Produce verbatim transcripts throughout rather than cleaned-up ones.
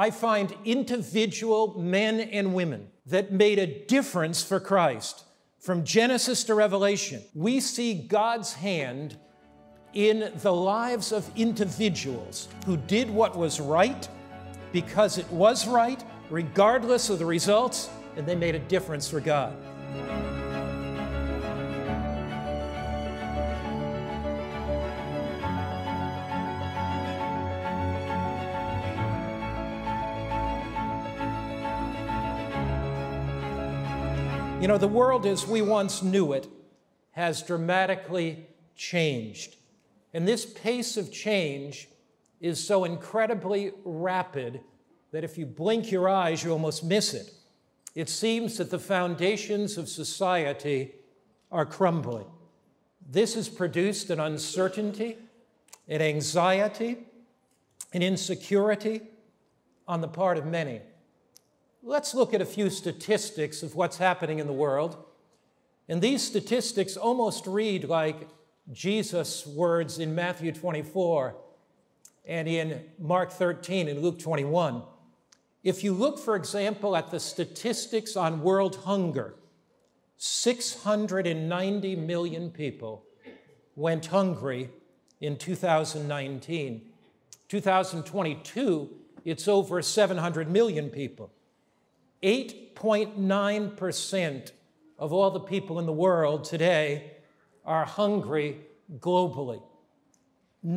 I find individual men and women that made a difference for Christ. From Genesis to Revelation, we see God's hand in the lives of individuals who did what was right because it was right, regardless of the results, and they made a difference for God. You know, the world as we once knew it has dramatically changed. And this pace of change is so incredibly rapid that if you blink your eyes, you almost miss it. It seems that the foundations of society are crumbling. This has produced an uncertainty, an anxiety, an insecurity on the part of many. Let's look at a few statistics of what's happening in the world. And these statistics almost read like Jesus' words in Matthew twenty-four and in Mark thirteen and Luke twenty-one. If you look, for example, at the statistics on world hunger, six hundred ninety million people went hungry in two thousand nineteen. two thousand twenty-two, it's over seven hundred million people. eight point nine percent of all the people in the world today are hungry globally.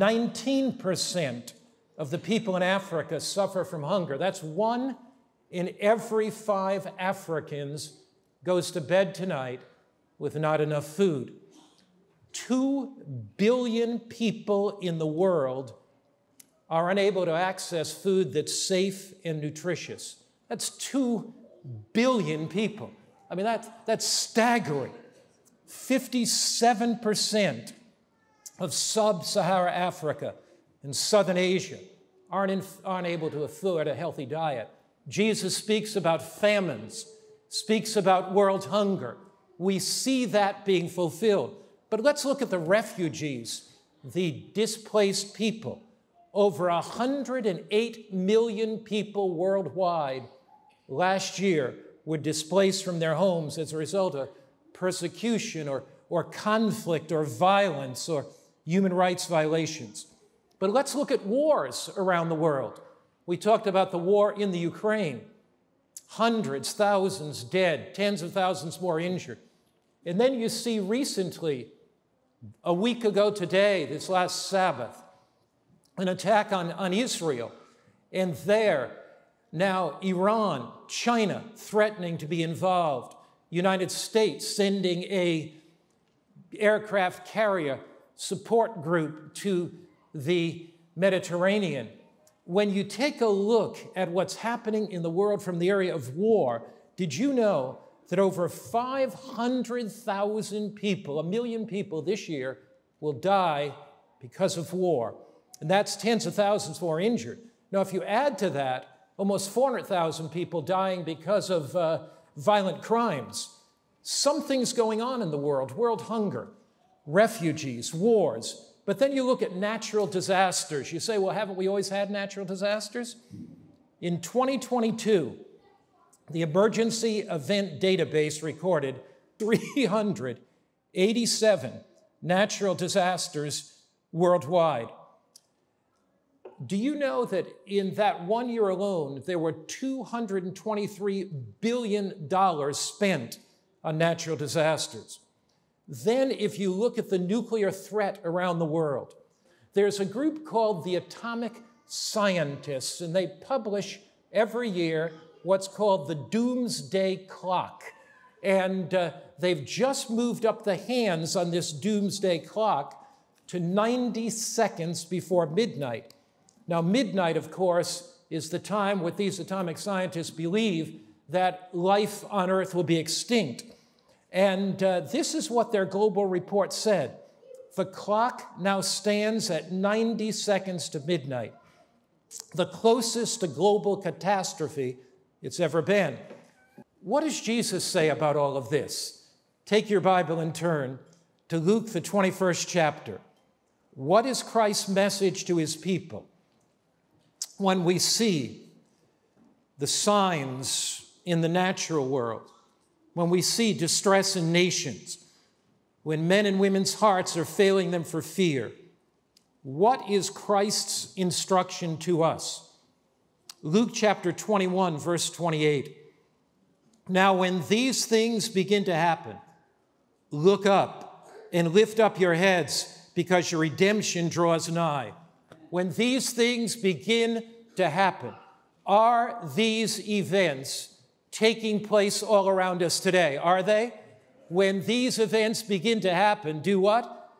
nineteen percent of the people in Africa suffer from hunger. That's one in every five Africans goes to bed tonight with not enough food. Two billion people in the world are unable to access food that's safe and nutritious. That's two billion people. I mean, that's, that's staggering. fifty-seven percent of sub-Saharan Africa and Southern Asia aren't, in, aren't able to afford a healthy diet. Jesus speaks about famines, speaks about world hunger. We see that being fulfilled. But let's look at the refugees, the displaced people. Over one hundred eight million people worldwide last year were displaced from their homes as a result of persecution or, or conflict or violence or human rights violations. But let's look at wars around the world. We talked about the war in the Ukraine. Hundreds, thousands dead, tens of thousands more injured. And then you see recently, a week ago today, this last Sabbath, an attack on, on Israel, and there, now Iran, China threatening to be involved, United States sending a aircraft carrier support group to the Mediterranean. When you take a look at what's happening in the world from the area of war, did you know that over five hundred thousand people, a million people this year, will die because of war? And that's tens of thousands more injured. Now, if you add to that, almost four hundred thousand people dying because of uh, violent crimes. Something's going on in the world, world hunger, refugees, wars. But then you look at natural disasters. You say, well, haven't we always had natural disasters? In twenty twenty-two, the Emergency Event Database recorded three hundred eighty-seven natural disasters worldwide. Do you know that in that one year alone, there were two hundred twenty-three billion dollars spent on natural disasters? Then if you look at the nuclear threat around the world, there's a group called the Atomic Scientists, and they publish every year what's called the Doomsday Clock. And uh, they've just moved up the hands on this Doomsday Clock to ninety seconds before midnight. Now, midnight, of course, is the time what these atomic scientists believe that life on Earth will be extinct. And uh, this is what their global report said. The clock now stands at ninety seconds to midnight, the closest to global catastrophe it's ever been. What does Jesus say about all of this? Take your Bible and turn to Luke, the twenty-first chapter. What is Christ's message to his people when we see the signs in the natural world, when we see distress in nations, when men and women's hearts are failing them for fear, what is Christ's instruction to us? Luke chapter twenty-one, verse twenty-eight. Now, when these things begin to happen, look up and lift up your heads, because your redemption draws nigh. When these things begin to happen, are these events taking place all around us today? Are they? When these events begin to happen, do what?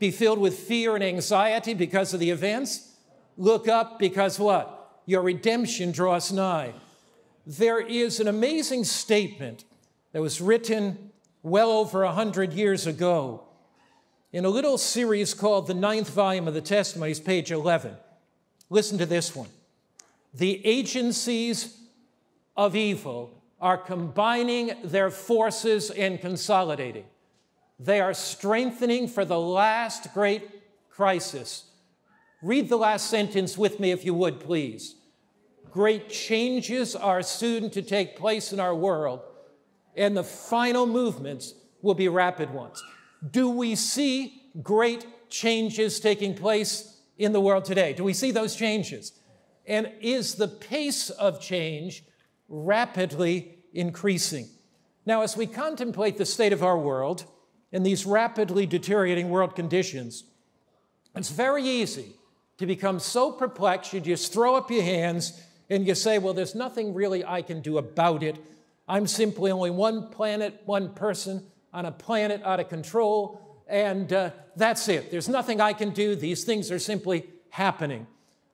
Be filled with fear and anxiety because of the events? Look up, because what? Your redemption draws nigh. There is an amazing statement that was written well over one hundred years ago in a little series called The Ninth Volume of the Testimonies, page eleven. Listen to this one. The agencies of evil are combining their forces and consolidating. They are strengthening for the last great crisis. Read the last sentence with me, if you would, please. Great changes are soon to take place in our world, and the final movements will be rapid ones. Do we see great changes taking place in the world today? Do we see those changes? And is the pace of change rapidly increasing? Now, as we contemplate the state of our world and these rapidly deteriorating world conditions, it's very easy to become so perplexed you just throw up your hands and you say, well, there's nothing really I can do about it. I'm simply only one planet, one person on a planet out of control, and uh, that's it. There's nothing I can do. These things are simply happening.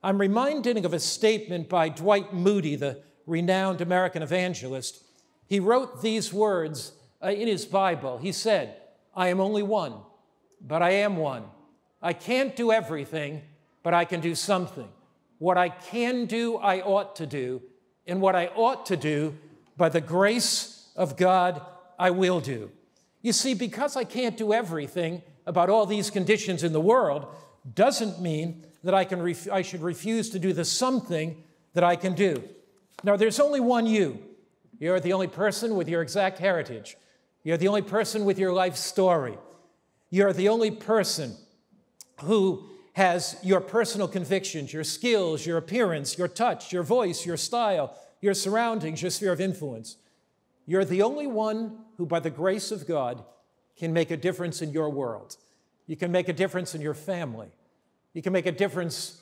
I'm reminded of a statement by Dwight Moody, the renowned American evangelist. He wrote these words uh, in his Bible. He said, I am only one, but I am one. I can't do everything, but I can do something. What I can do, I ought to do, and what I ought to do, by the grace of God, I will do. You see, because I can't do everything about all these conditions in the world doesn't mean that I, can ref I should refuse to do the something that I can do. Now, there's only one you. You're the only person with your exact heritage. You're the only person with your life story. You're the only person who has your personal convictions, your skills, your appearance, your touch, your voice, your style, your surroundings, your sphere of influence. You're the only one who, by the grace of God, can make a difference in your world. You can make a difference in your family. You can make a difference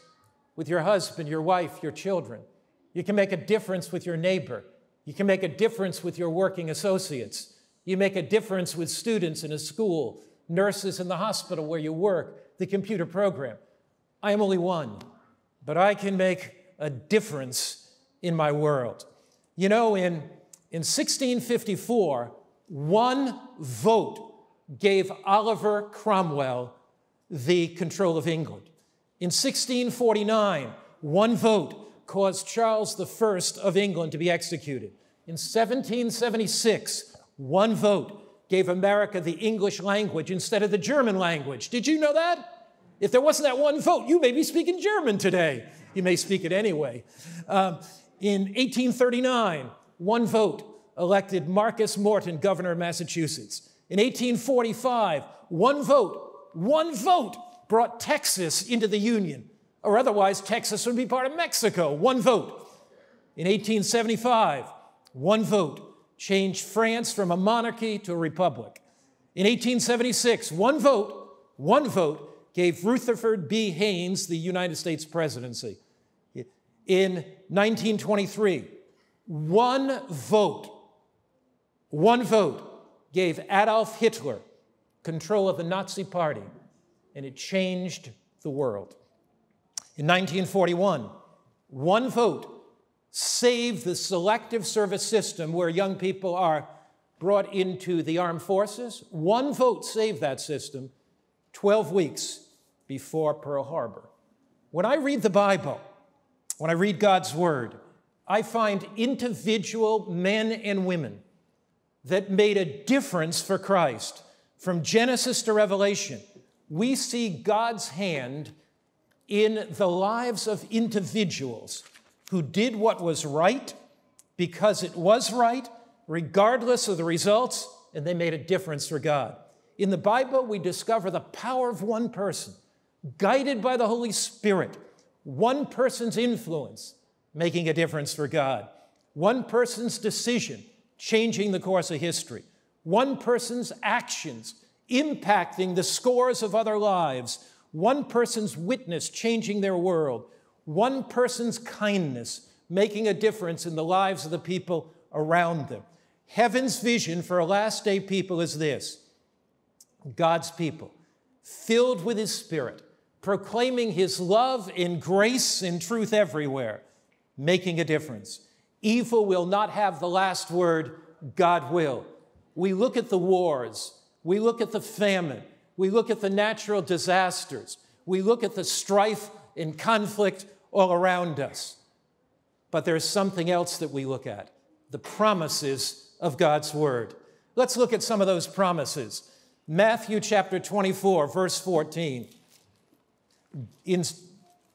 with your husband, your wife, your children. You can make a difference with your neighbor. You can make a difference with your working associates. You make a difference with students in a school, nurses in the hospital where you work, the computer program. I am only one, but I can make a difference in my world. You know, in, in sixteen fifty-four, one vote gave Oliver Cromwell the control of England. In sixteen forty-nine, one vote caused Charles the First of England to be executed. In seventeen seventy-six, one vote gave America the English language instead of the German language. Did you know that? If there wasn't that one vote, you may be speaking German today. You may speak it anyway. Um, in eighteen thirty-nine, one vote elected Marcus Morton governor of Massachusetts. In eighteen forty-five, one vote One vote brought Texas into the Union, or otherwise Texas would be part of Mexico. One vote. In eighteen seventy-five, one vote changed France from a monarchy to a republic. In eighteen seventy-six, one vote, one vote gave Rutherford B. Haynes the United States presidency. In nineteen twenty-three, one vote, one vote gave Adolf Hitler control of the Nazi Party, and it changed the world. In nineteen forty-one, one vote saved the selective service system where young people are brought into the armed forces. One vote saved that system twelve weeks before Pearl Harbor. When I read the Bible, when I read God's Word, I find individual men and women that made a difference for Christ. From Genesis to Revelation, we see God's hand in the lives of individuals who did what was right because it was right, regardless of the results, and they made a difference for God. In the Bible, we discover the power of one person, guided by the Holy Spirit, one person's influence making a difference for God, one person's decision changing the course of history, one person's actions impacting the scores of other lives, one person's witness changing their world, one person's kindness making a difference in the lives of the people around them. Heaven's vision for a last day people is this: God's people, filled with his Spirit, proclaiming his love in grace and truth everywhere, making a difference. Evil will not have the last word. God will. We look at the wars. We look at the famine. We look at the natural disasters. We look at the strife and conflict all around us. But there's something else that we look at: the promises of God's word. Let's look at some of those promises. Matthew chapter twenty-four, verse fourteen. In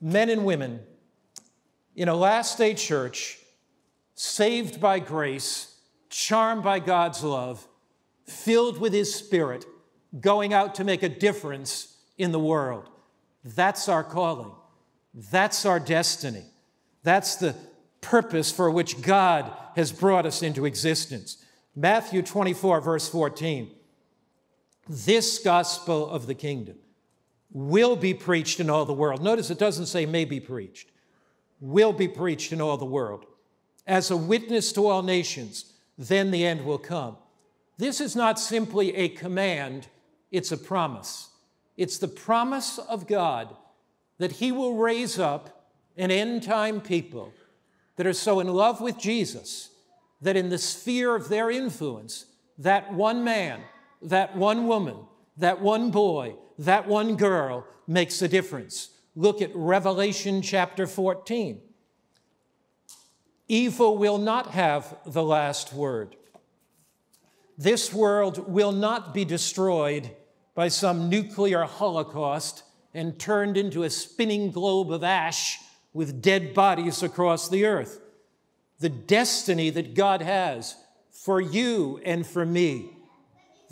men and women, in a last day church, saved by grace, charmed by God's love, filled with his Spirit, going out to make a difference in the world. That's our calling. That's our destiny. That's the purpose for which God has brought us into existence. Matthew twenty-four, verse fourteen. This gospel of the kingdom will be preached in all the world. Notice it doesn't say may be preached. Will be preached in all the world as a witness to all nations, then the end will come. This is not simply a command, it's a promise. It's the promise of God that he will raise up an end-time people that are so in love with Jesus that in the sphere of their influence, that one man, that one woman, that one boy, that one girl makes a difference. Look at Revelation chapter fourteen. Evil will not have the last word. This world will not be destroyed by some nuclear holocaust and turned into a spinning globe of ash with dead bodies across the earth. The destiny that God has for you and for me,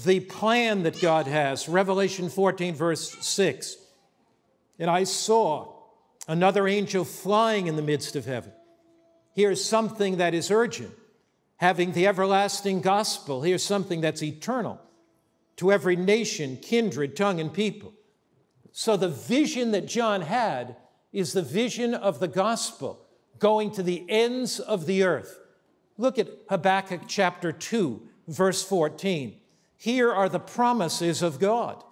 the plan that God has, Revelation fourteen, verse six, and I saw another angel flying in the midst of heaven. Here's something that is urgent, having the everlasting gospel. Here's something that's eternal to every nation, kindred, tongue, and people. So the vision that John had is the vision of the gospel going to the ends of the earth. Look at Habakkuk chapter two, verse fourteen. Here are the promises of God.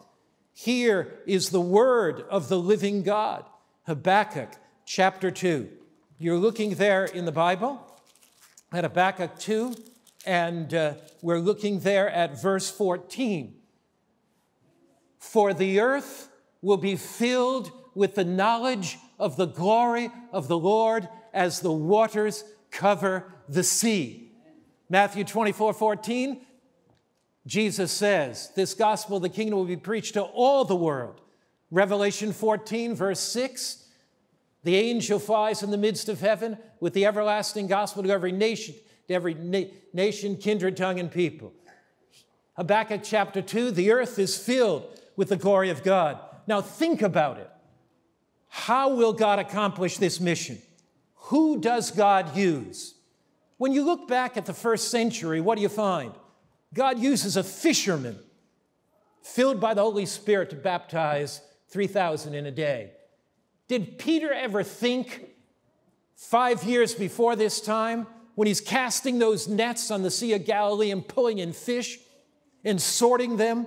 Here is the word of the living God. Habakkuk chapter two. You're looking there in the Bible at Habakkuk two, and uh, we're looking there at verse fourteen. For the earth will be filled with the knowledge of the glory of the Lord as the waters cover the sea. Matthew twenty-four, fourteen, Jesus says, this gospel of the kingdom will be preached to all the world. Revelation fourteen, verse six, the angel flies in the midst of heaven with the everlasting gospel to every nation, to every na nation, kindred, tongue, and people. Habakkuk chapter two, the earth is filled with the glory of God. Now think about it. How will God accomplish this mission? Who does God use? When you look back at the first century, what do you find? God uses a fisherman filled by the Holy Spirit to baptize three thousand in a day. Did Peter ever think five years before this time, when he's casting those nets on the Sea of Galilee and pulling in fish and sorting them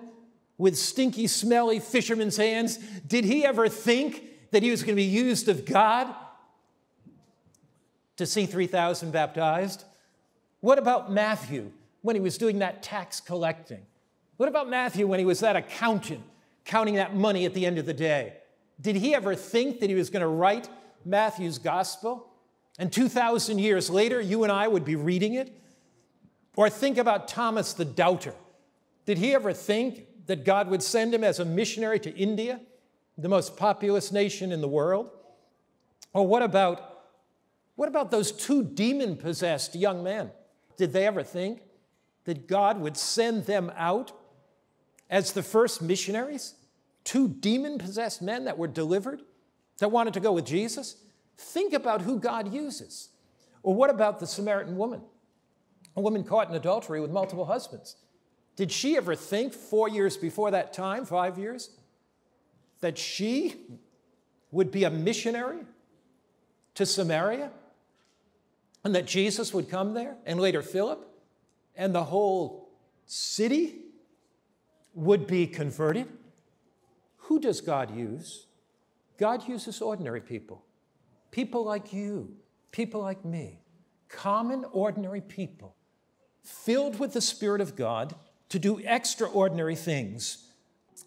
with stinky, smelly fisherman's hands, did he ever think that he was going to be used of God to see three thousand baptized? What about Matthew, when he was doing that tax collecting? What about Matthew when he was that accountant, counting that money at the end of the day? Did he ever think that he was going to write Matthew's gospel and two thousand years later, you and I would be reading it? Or think about Thomas the doubter. Did he ever think that God would send him as a missionary to India, the most populous nation in the world? Or what about What about those two demon-possessed young men? Did they ever think that God would send them out as the first missionaries? Two demon-possessed men that were delivered, that wanted to go with Jesus? Think about who God uses. Or what about the Samaritan woman? A woman caught in adultery with multiple husbands. Did she ever think four years before that time, five years, that she would be a missionary to Samaria and that Jesus would come there and later Philip and the whole city would be converted? Who does God use? God uses ordinary people, people like you, people like me, common, ordinary people, filled with the Spirit of God to do extraordinary things.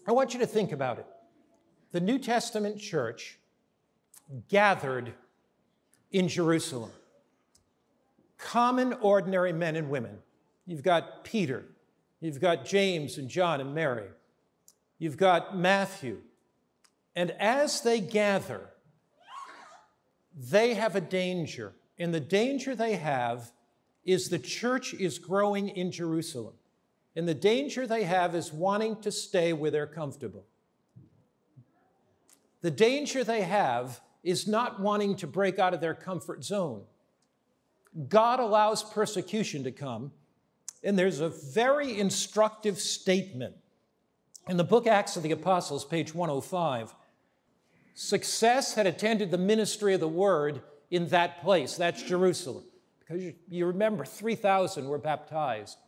I want you to think about it. The New Testament church gathered in Jerusalem. Common, ordinary men and women. You've got Peter. You've got James and John and Mary. You've got Matthew. And as they gather, they have a danger. And the danger they have is the church is growing in Jerusalem. And the danger they have is wanting to stay where they're comfortable. The danger they have is not wanting to break out of their comfort zone. God allows persecution to come. And there's a very instructive statement in the book Acts of the Apostles, page one oh five. Success had attended the ministry of the word in that place, that's Jerusalem. Because you, you remember, three thousand were baptized.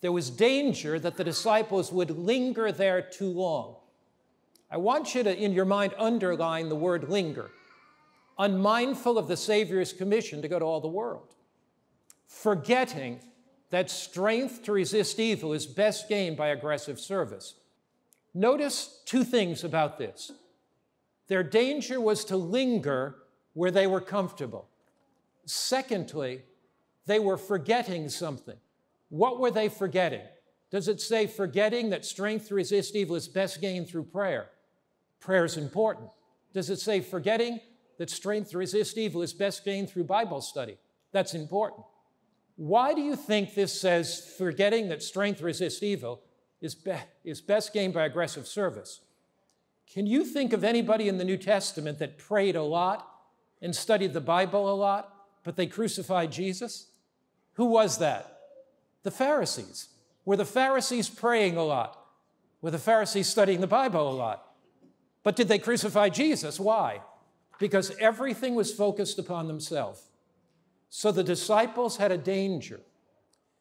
There was danger that the disciples would linger there too long. I want you to, in your mind, underline the word linger, unmindful of the Savior's commission to go to all the world, forgetting that strength to resist evil is best gained by aggressive service. Notice two things about this. Their danger was to linger where they were comfortable. Secondly, they were forgetting something. What were they forgetting? Does it say forgetting that strength to resist evil is best gained through prayer? Prayer is important. Does it say forgetting that strength to resist evil is best gained through Bible study? That's important. Why do you think this says forgetting that strength to resist evil is, be is best gained by aggressive service? Can you think of anybody in the New Testament that prayed a lot and studied the Bible a lot, but they crucified Jesus? Who was that? The Pharisees. Were the Pharisees praying a lot? Were the Pharisees studying the Bible a lot? But did they crucify Jesus? Why? Because everything was focused upon themselves. So the disciples had a danger.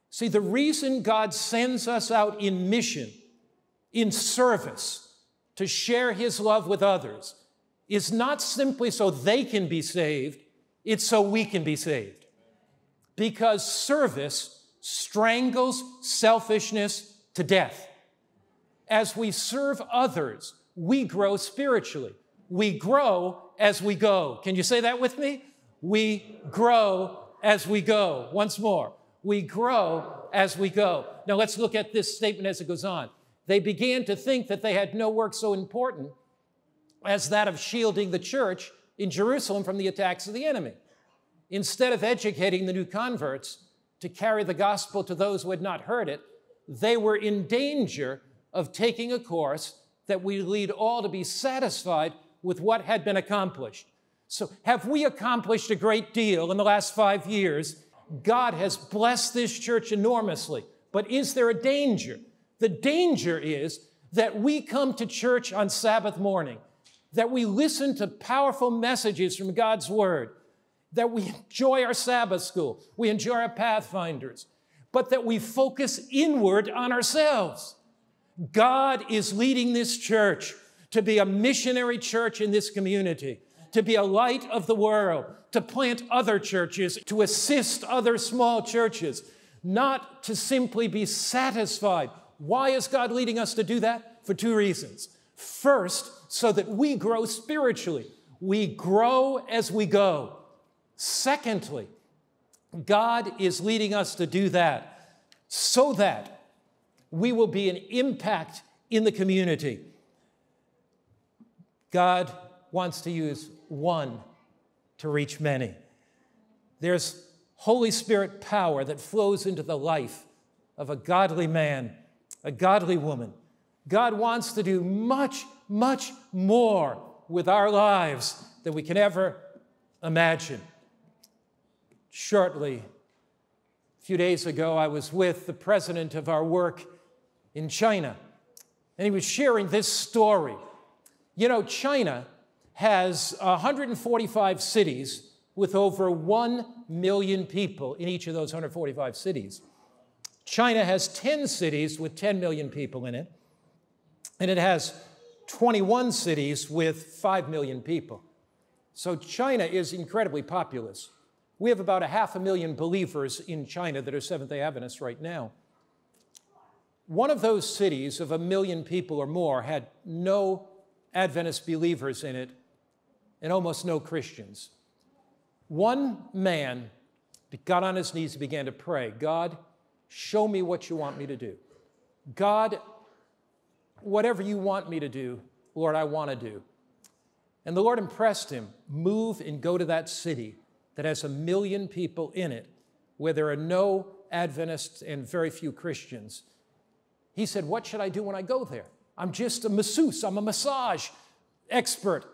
See, the reason God sends us out in mission, in service, to share his love with others, is not simply so they can be saved, it's so we can be saved. Because service strangles selfishness to death. As we serve others, we grow spiritually. We grow as we go. Can you say that with me? We grow as we go. Once more, we grow as we go. Now let's look at this statement as it goes on. They began to think that they had no work so important as that of shielding the church in Jerusalem from the attacks of the enemy, instead of educating the new converts to carry the gospel to those who had not heard it. They were in danger of taking a course that would lead all to be satisfied with what had been accomplished. So have we accomplished a great deal in the last five years? God has blessed this church enormously, but is there a danger? The danger is that we come to church on Sabbath morning, that we listen to powerful messages from God's word, that we enjoy our Sabbath school, we enjoy our Pathfinders, but that we focus inward on ourselves. God is leading this church to be a missionary church in this community, to be a light of the world, to plant other churches, to assist other small churches, not to simply be satisfied. Why is God leading us to do that? For two reasons. First, so that we grow spiritually. We grow as we go. Secondly, God is leading us to do that so that we will be an impact in the community. God wants to use one to reach many. There's Holy Spirit power that flows into the life of a godly man, a godly woman. God wants to do much, much more with our lives than we can ever imagine. Shortly, a few days ago, I was with the president of our work in China, and he was sharing this story. You know, China has one hundred forty-five cities with over one million people in each of those one hundred forty-five cities. China has ten cities with ten million people in it, and it has twenty-one cities with five million people. So China is incredibly populous. We have about a half a million believers in China that are Seventh-day Adventists right now. One of those cities of a million people or more had no Adventist believers in it and almost no Christians. One man got on his knees and began to pray, God, show me what you want me to do. God, whatever you want me to do, Lord, I want to do. And the Lord impressed him, move and go to that city that has a million people in it, where there are no Adventists and very few Christians. He said, what should I do when I go there? I'm just a masseuse, I'm a massage expert.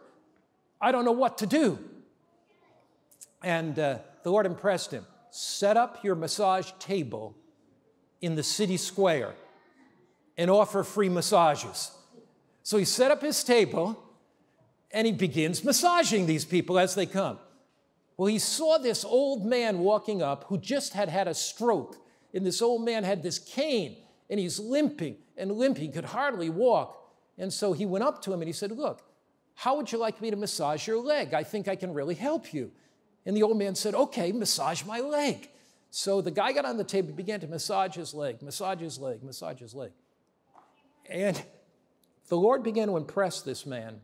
I don't know what to do. And uh, the Lord impressed him, set up your massage table in the city square and offer free massages. So he set up his table and he begins massaging these people as they come. Well, he saw this old man walking up who just had had a stroke, and this old man had this cane, and he's limping and limping, he could hardly walk. And so he went up to him and he said, look, how would you like me to massage your leg? I think I can really help you. And the old man said, okay, massage my leg. So the guy got on the table and began to massage his leg, massage his leg, massage his leg. And the Lord began to impress this man,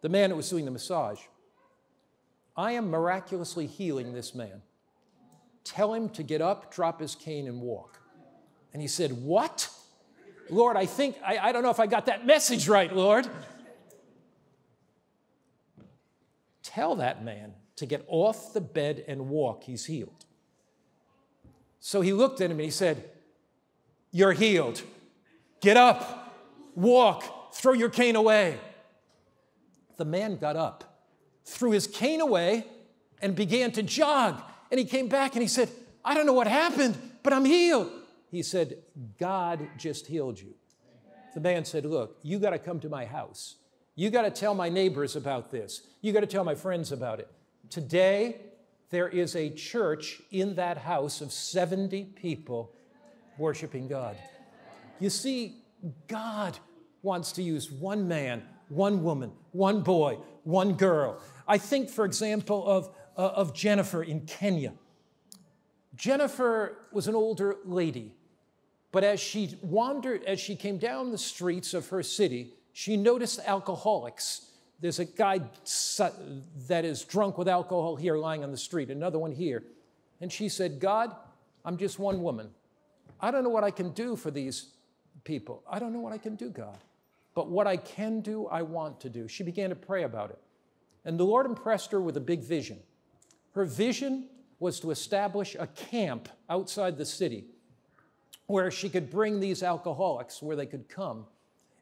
the man who was doing the massage. I am miraculously healing this man. Tell him to get up, drop his cane, and walk. And he said, what? Lord, I think, I, I don't know if I got that message right, Lord. Tell that man to get off the bed and walk. He's healed. So he looked at him and he said, you're healed. Get up, walk, throw your cane away. The man got up, threw his cane away, and began to jog. And he came back and he said, I don't know what happened, but I'm healed. He said, God just healed you. The man said, look, you got to come to my house. You got to tell my neighbors about this. You got to tell my friends about it. Today, there is a church in that house of seventy people worshiping God. You see, God wants to use one man, one woman, one boy, one girl. I think, for example, of, uh, of Jennifer in Kenya. Jennifer was an older lady, but as she wandered, as she came down the streets of her city, she noticed alcoholics. There's a guy that is drunk with alcohol here lying on the street, another one here. And she said, God, I'm just one woman. I don't know what I can do for these people. I don't know what I can do, God. But what I can do, I want to do. She began to pray about it. And the Lord impressed her with a big vision. Her vision was to establish a camp outside the city where she could bring these alcoholics, where they could come,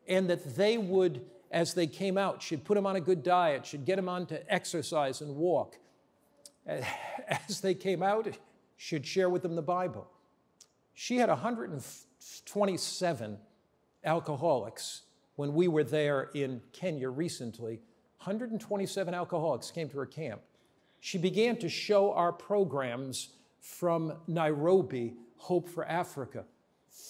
and that they would, as they came out, she'd put them on a good diet, she'd get them on to exercise and walk. As they came out, she'd share with them the Bible. She had one hundred twenty-seven alcoholics when we were there in Kenya recently. one hundred twenty-seven alcoholics came to her camp. She began to show our programs from Nairobi, Hope for Africa.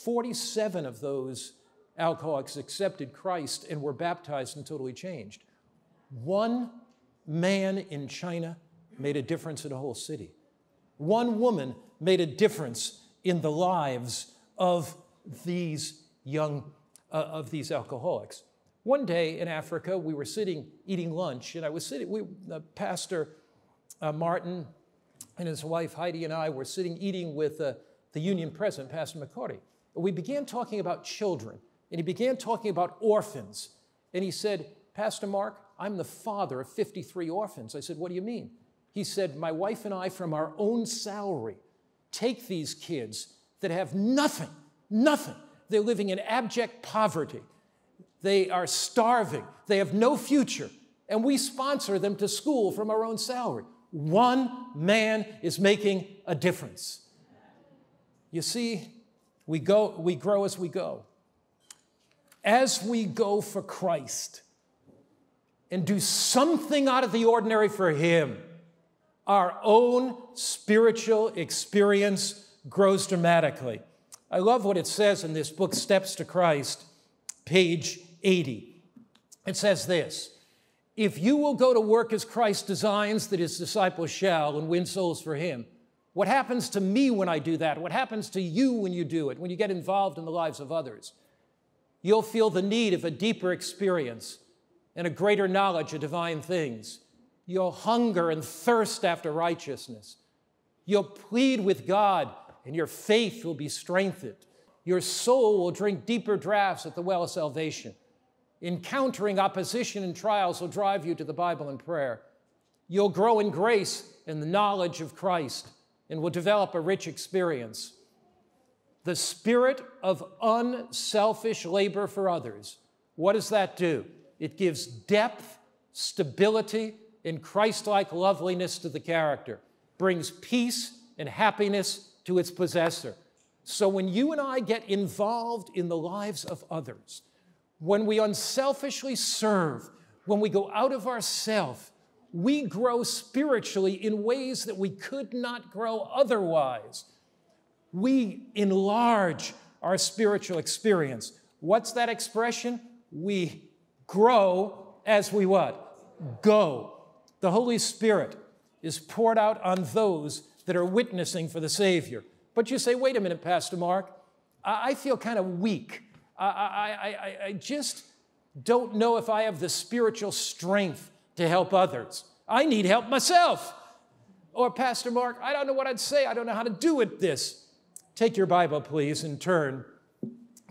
forty-seven of those alcoholics accepted Christ and were baptized and totally changed. One man in China made a difference in a whole city. One woman made a difference in the lives of these young, uh, of these alcoholics. One day in Africa, we were sitting, eating lunch, and I was sitting, we, uh, Pastor uh, Martin and his wife Heidi and I were sitting eating with uh, the union president, Pastor McCarty. We began talking about children, and he began talking about orphans. And he said, Pastor Mark, I'm the father of fifty-three orphans. I said, what do you mean? He said, my wife and I, from our own salary, take these kids that have nothing, nothing. They're living in abject poverty. They are starving. They have no future. And we sponsor them to school from our own salary. One man is making a difference. You see, we go, we grow as we go. As we go for Christ and do something out of the ordinary for Him, our own spiritual experience grows dramatically. I love what it says in this book, Steps to Christ, page eighty. It says this, if you will go to work as Christ designs that His disciples shall and win souls for Him, what happens to me when I do that? What happens to you when you do it, when you get involved in the lives of others? You'll feel the need of a deeper experience and a greater knowledge of divine things. You'll hunger and thirst after righteousness. You'll plead with God, and your faith will be strengthened. Your soul will drink deeper draughts at the well of salvation. Encountering opposition and trials will drive you to the Bible and prayer. You'll grow in grace and the knowledge of Christ and will develop a rich experience. The spirit of unselfish labor for others, what does that do? It gives depth, stability, and Christ-like loveliness to the character, brings peace and happiness to its possessor. So when you and I get involved in the lives of others, when we unselfishly serve, when we go out of ourselves, we grow spiritually in ways that we could not grow otherwise. We enlarge our spiritual experience. What's that expression? We grow as we what? Go. The Holy Spirit is poured out on those that are witnessing for the Savior. But you say, wait a minute, Pastor Mark, I, I feel kind of weak. I, I, I, I just don't know if I have the spiritual strength to help others. I need help myself. Or Pastor Mark, I don't know what I'd say. I don't know how to do with this. Take your Bible, please, and turn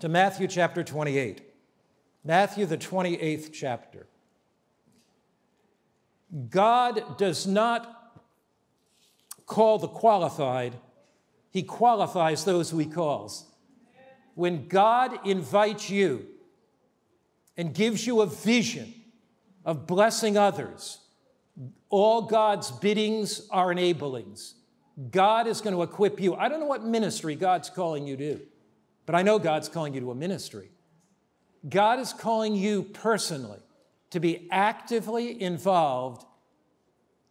to Matthew chapter twenty-eight. Matthew, the twenty-eighth chapter. God does not call the qualified. He qualifies those who He calls. When God invites you and gives you a vision of blessing others, all God's biddings are enablings. God is going to equip you. I don't know what ministry God's calling you to, but I know God's calling you to a ministry. God is calling you personally to be actively involved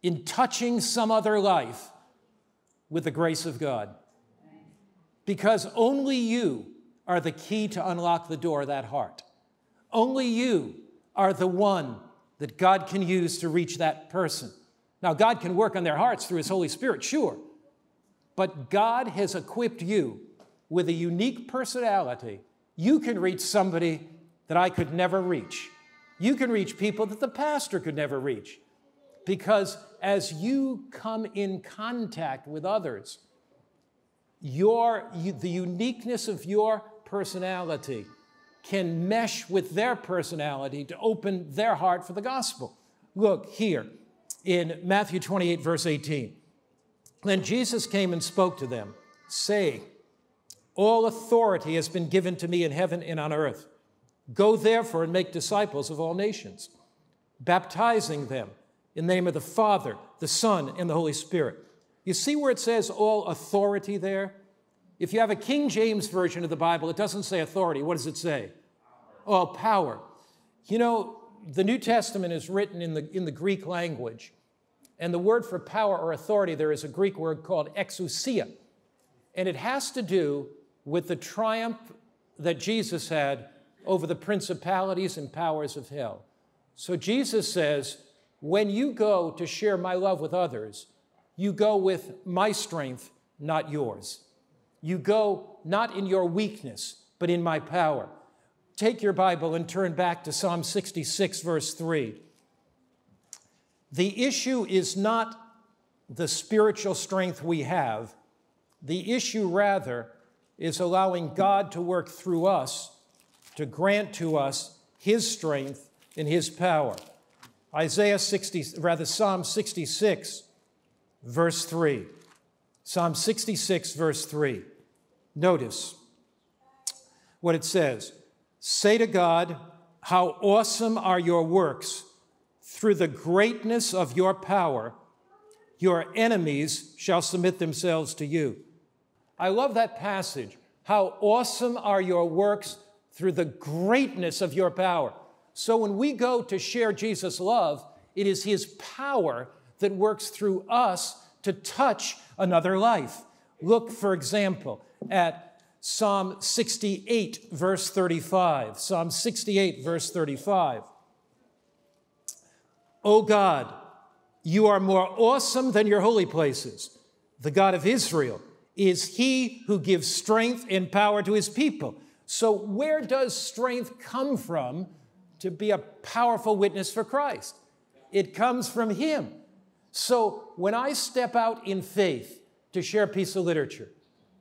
in touching some other life with the grace of God. Because only you are the key to unlock the door of that heart. Only you are the one that God can use to reach that person. Now, God can work on their hearts through His Holy Spirit, sure. But God has equipped you with a unique personality. You can reach somebody that I could never reach. You can reach people that the pastor could never reach. Because as you come in contact with others, your, the uniqueness of your personality can mesh with their personality to open their heart for the gospel. Look here in Matthew twenty-eight, verse eighteen. Then Jesus came and spoke to them, saying, all authority has been given to me in heaven and on earth. Go therefore and make disciples of all nations, baptizing them in the name of the Father, the Son, and the Holy Spirit. You see where it says all authority there? If you have a King James version of the Bible, it doesn't say authority. What does it say? All power. You know, the New Testament is written in the, in the Greek language. And the word for power or authority, there is a Greek word called exousia. And it has to do with the triumph that Jesus had over the principalities and powers of hell. So Jesus says, when you go to share my love with others, you go with my strength, not yours. You go not in your weakness, but in my power. Take your Bible and turn back to Psalm sixty-six, verse three. The issue is not the spiritual strength we have. The issue, rather, is allowing God to work through us to grant to us His strength and His power. Isaiah sixty, rather Psalm sixty-six, verse three. Psalm sixty-six, verse three. Notice what it says. Say to God, how awesome are your works! Through the greatness of your power, your enemies shall submit themselves to you. I love that passage. How awesome are your works through the greatness of your power. So when we go to share Jesus' love, it is his power that works through us to touch another life. Look, for example, at Psalm sixty-eight, verse thirty-five. Psalm sixty-eight, verse thirty-five. O God, you are more awesome than your holy places. The God of Israel is he who gives strength and power to his people. So where does strength come from to be a powerful witness for Christ? It comes from him. So when I step out in faith to share a piece of literature,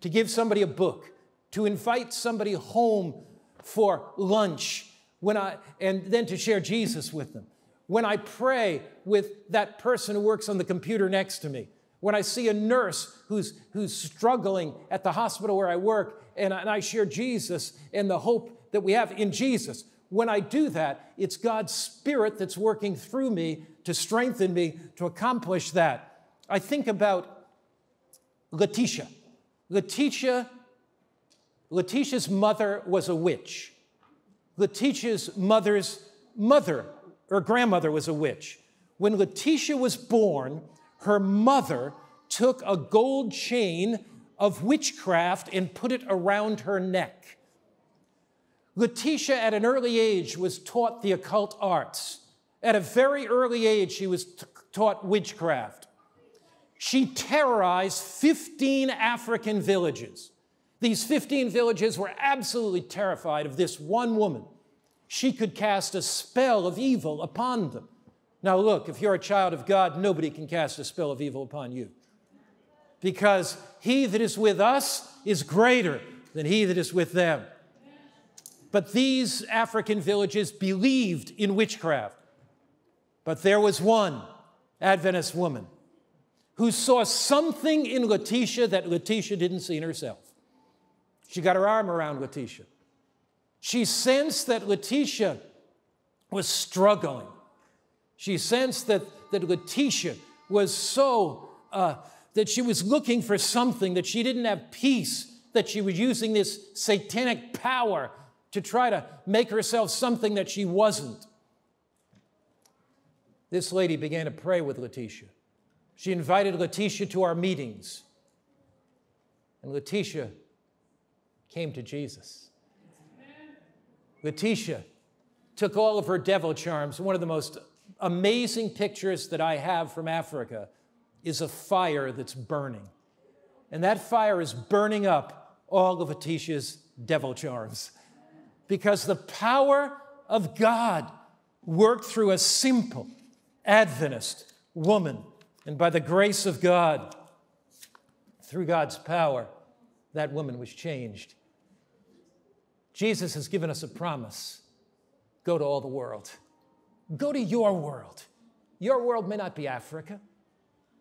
to give somebody a book, to invite somebody home for lunch, when I, and then to share Jesus with them, when I pray with that person who works on the computer next to me, when I see a nurse who's, who's struggling at the hospital where I work, and, and I share Jesus and the hope that we have in Jesus, when I do that, it's God's Spirit that's working through me to strengthen me to accomplish that. I think about Leticia. Leticia, Leticia's mother was a witch. Leticia's mother's mother, her grandmother, was a witch. When Leticia was born, her mother took a gold chain of witchcraft and put it around her neck. Leticia, at an early age, was taught the occult arts. At a very early age, she was taught witchcraft. She terrorized fifteen African villages. These fifteen villages were absolutely terrified of this one woman. She could cast a spell of evil upon them. Now look, if you're a child of God, nobody can cast a spell of evil upon you, because he that is with us is greater than he that is with them. But these African villages believed in witchcraft. But there was one Adventist woman who saw something in Leticia that Leticia didn't see in herself. She got her arm around Leticia. She sensed that Leticia was struggling. She sensed that, that Leticia was so, uh, that she was looking for something, that she didn't have peace, that she was using this satanic power to try to make herself something that she wasn't. This lady began to pray with Leticia. She invited Leticia to our meetings. And Leticia came to Jesus. Leticia took all of her devil charms. One of the most amazing pictures that I have from Africa is a fire that's burning. And that fire is burning up all of Leticia's devil charms, because the power of God worked through a simple Adventist woman. And by the grace of God, through God's power, that woman was changed. Jesus has given us a promise. Go to all the world. Go to your world. Your world may not be Africa.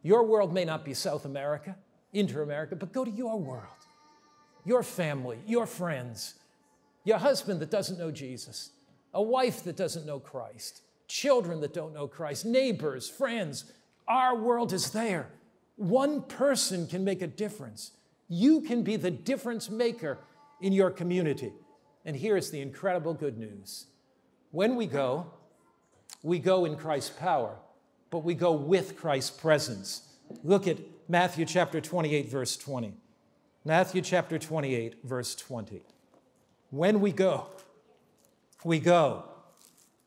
Your world may not be South America, Inter-America, but go to your world, your family, your friends, your husband that doesn't know Jesus, a wife that doesn't know Christ, children that don't know Christ, neighbors, friends. Our world is there. One person can make a difference. You can be the difference maker in your community. And here is the incredible good news. When we go, we go in Christ's power, but we go with Christ's presence. Look at Matthew chapter twenty-eight, verse twenty. Matthew chapter twenty-eight, verse twenty. When we go, we go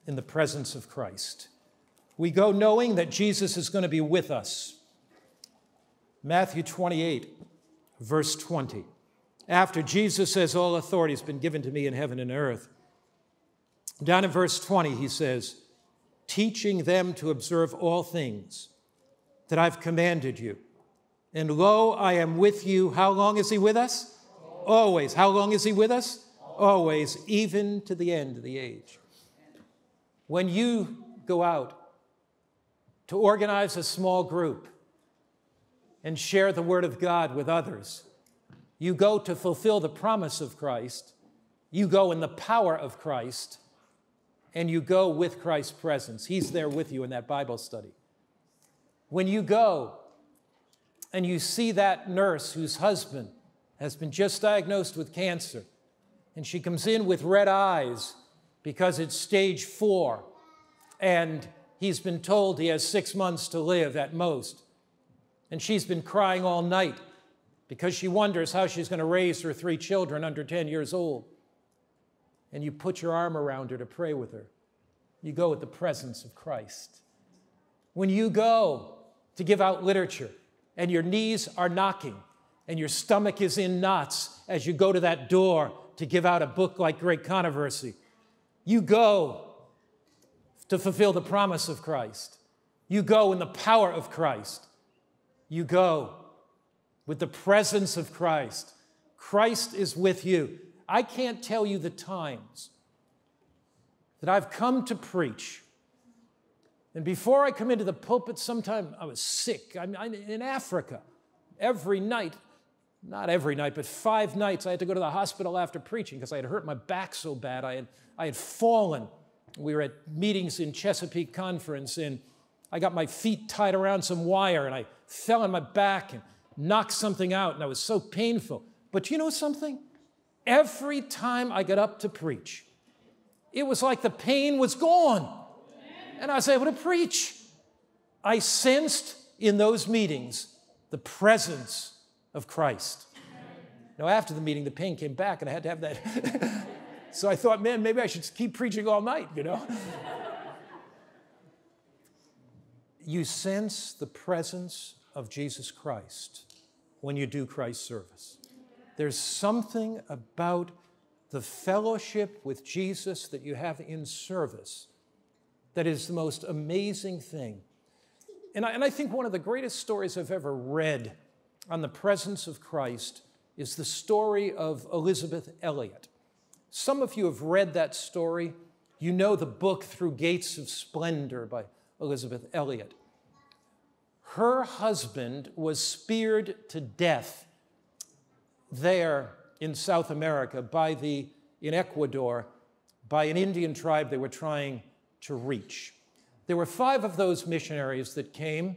in the presence of Christ. We go knowing that Jesus is going to be with us. Matthew twenty-eight, verse twenty. After Jesus says, all authority has been given to me in heaven and earth, down in verse twenty, he says, teaching them to observe all things that I've commanded you. And lo, I am with you. How long is he with us? Always. How long is he with us? Always, even to the end of the age. When you go out to organize a small group, and share the word of God with others. You go to fulfill the promise of Christ. You go in the power of Christ, and you go with Christ's presence. He's there with you in that Bible study. When you go and you see that nurse whose husband has been just diagnosed with cancer, and she comes in with red eyes because it's stage four, and he's been told he has six months to live at most, and she's been crying all night because she wonders how she's going to raise her three children under ten years old, and you put your arm around her to pray with her. You go with the presence of Christ. When you go to give out literature and your knees are knocking and your stomach is in knots as you go to that door to give out a book like Great Controversy, you go to fulfill the promise of Christ. You go in the power of Christ. You go with the presence of Christ. Christ is with you. I can't tell you the times that I've come to preach, and before I come into the pulpit, sometime I was sick. I'm, I'm in Africa every night, not every night, but five nights I had to go to the hospital after preaching because I had hurt my back so bad. I had, I had fallen. We were at meetings in Chesapeake Conference, and I got my feet tied around some wire, and I fell on my back and knocked something out, and that was so painful. But you know something? Every time I got up to preach, it was like the pain was gone. And I was able to preach. I sensed in those meetings the presence of Christ. Now, after the meeting, the pain came back, and I had to have that. So I thought, man, maybe I should keep preaching all night, you know? You sense the presence of Jesus Christ when you do Christ's service. There's something about the fellowship with Jesus that you have in service that is the most amazing thing. And I, and I think one of the greatest stories I've ever read on the presence of Christ is the story of Elizabeth Elliot. Some of you have read that story. You know the book Through Gates of Splendor by Elizabeth Elliot. Her husband was speared to death there in South America by the, in Ecuador, by an Indian tribe they were trying to reach. There were five of those missionaries that came,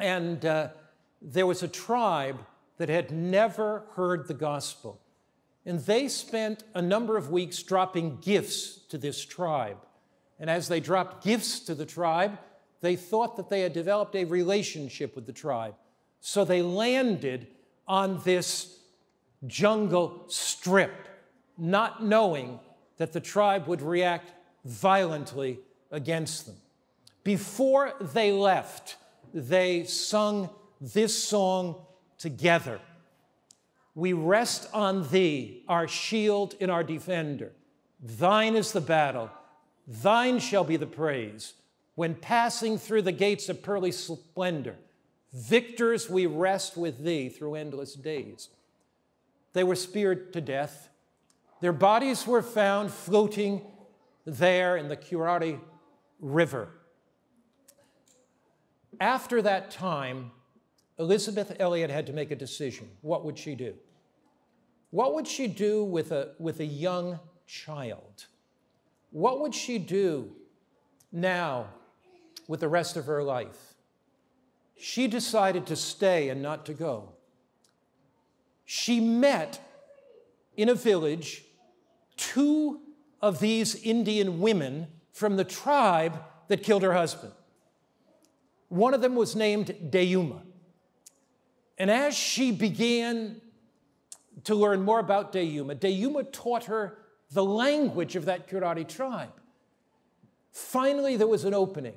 and uh, there was a tribe that had never heard the gospel. And they spent a number of weeks dropping gifts to this tribe. And as they dropped gifts to the tribe, they thought that they had developed a relationship with the tribe. So they landed on this jungle strip, not knowing that the tribe would react violently against them. Before they left, they sung this song together. We rest on thee, our shield and our defender. Thine is the battle. Thine shall be the praise. When passing through the gates of pearly splendor, victors we rest with thee through endless days. They were speared to death. Their bodies were found floating there in the Curare River. After that time, Elizabeth Elliot had to make a decision. What would she do? What would she do with a, with a young child? What would she do now with the rest of her life? She decided to stay and not to go. She met in a village two of these Indian women from the tribe that killed her husband. One of them was named Dayuma. And as she began to learn more about Dayuma, Dayuma taught her the language of that Curare tribe. Finally, there was an opening.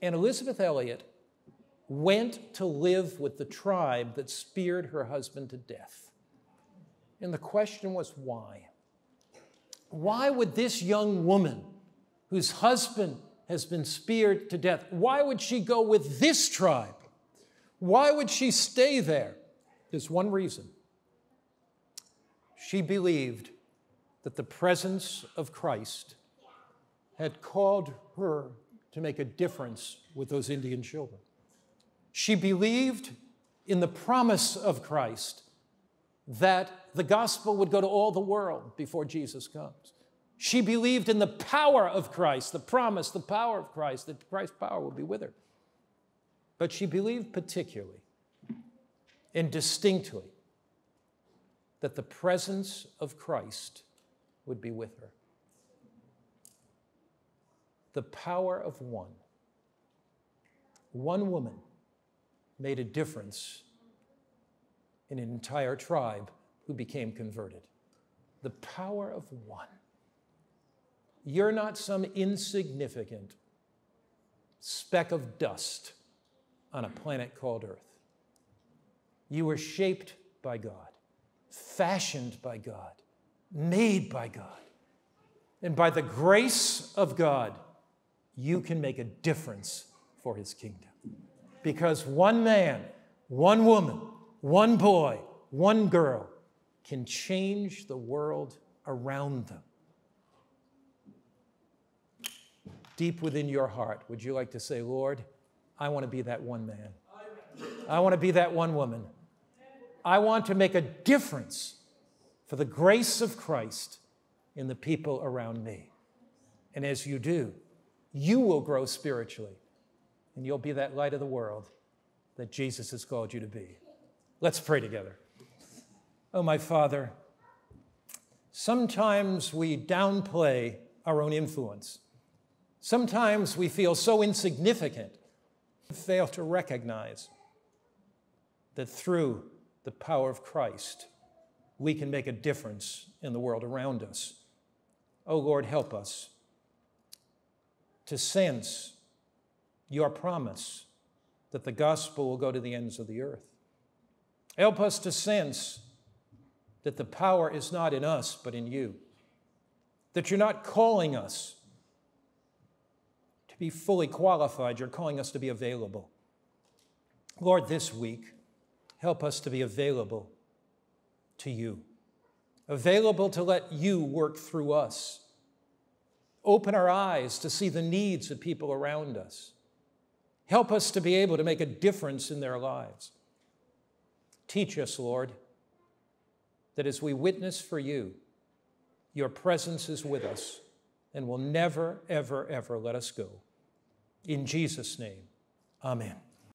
And Elizabeth Elliot went to live with the tribe that speared her husband to death. And the question was, why? Why would this young woman, whose husband has been speared to death, why would she go with this tribe? Why would she stay there? There's one reason. She believed that the presence of Christ had called her to make a difference with those Indian children. She believed in the promise of Christ that the gospel would go to all the world before Jesus comes. She believed in the power of Christ, the promise, the power of Christ, that Christ's power would be with her. But she believed particularly and distinctly that the presence of Christ would be with her. The power of one. One woman made a difference in an entire tribe who became converted. The power of one. You're not some insignificant speck of dust on a planet called Earth. You were shaped by God, fashioned by God, made by God. And by the grace of God, you can make a difference for his kingdom. Because one man, one woman, one boy, one girl can change the world around them. Deep within your heart, would you like to say, Lord, I want to be that one man. I want to be that one woman. I want to make a difference for the grace of Christ in the people around me. And as you do, you will grow spiritually, and you'll be that light of the world that Jesus has called you to be. Let's pray together. Oh, my Father, sometimes we downplay our own influence. Sometimes we feel so insignificant, we fail to recognize that through the power of Christ, we can make a difference in the world around us. Oh, Lord, help us to sense your promise that the gospel will go to the ends of the earth. Help us to sense that the power is not in us, but in you, that you're not calling us to be fully qualified. You're calling us to be available. Lord, this week, help us to be available to you, available to let you work through us. Open our eyes to see the needs of people around us. Help us to be able to make a difference in their lives. Teach us, Lord, that as we witness for you, your presence is with us and will never, ever, ever let us go. In Jesus' name, amen.